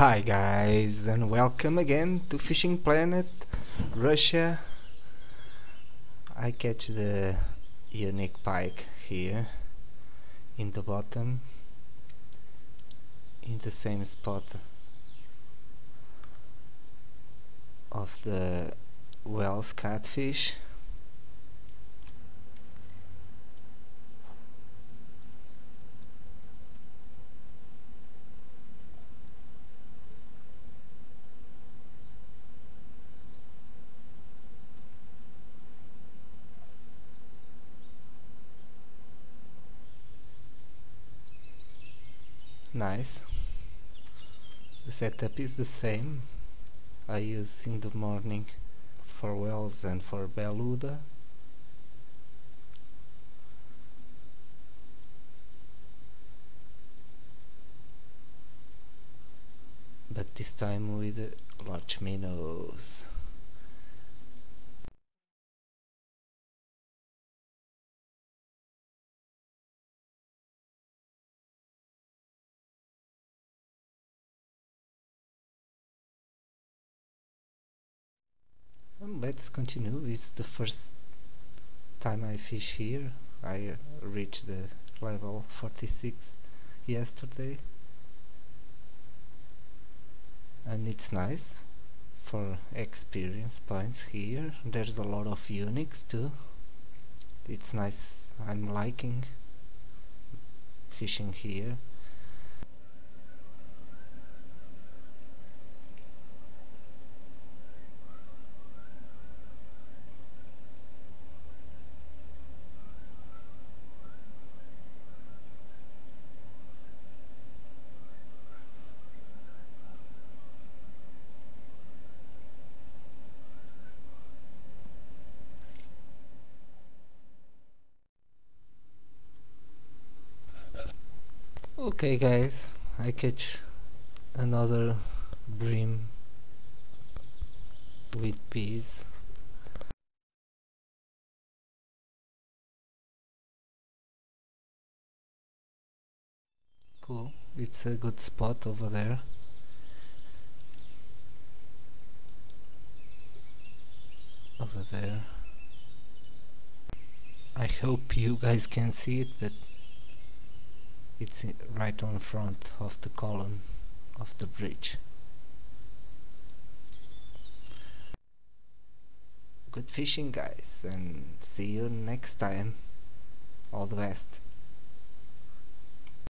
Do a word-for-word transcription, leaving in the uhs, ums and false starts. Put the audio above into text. Hi guys, and welcome again to Fishing Planet, Russia. I catch the unique pike here in the bottom, in the same spot of the Wels catfish. Nice. The setup is the same I use in the morning for Wels and for Beluda. But this time with large minnows. Let's continue with the first time I fish here. I uh, reached the level forty-six yesterday, and it's nice for experience points here. There's a lot of uniques too. It's nice. I'm liking fishing here. Okay guys, I catch another bream with peas. Cool, it's a good spot over there. Over there. I hope you guys can see it, but it's right on front of the column of the bridge. Good fishing guys, and see you next time. All the best.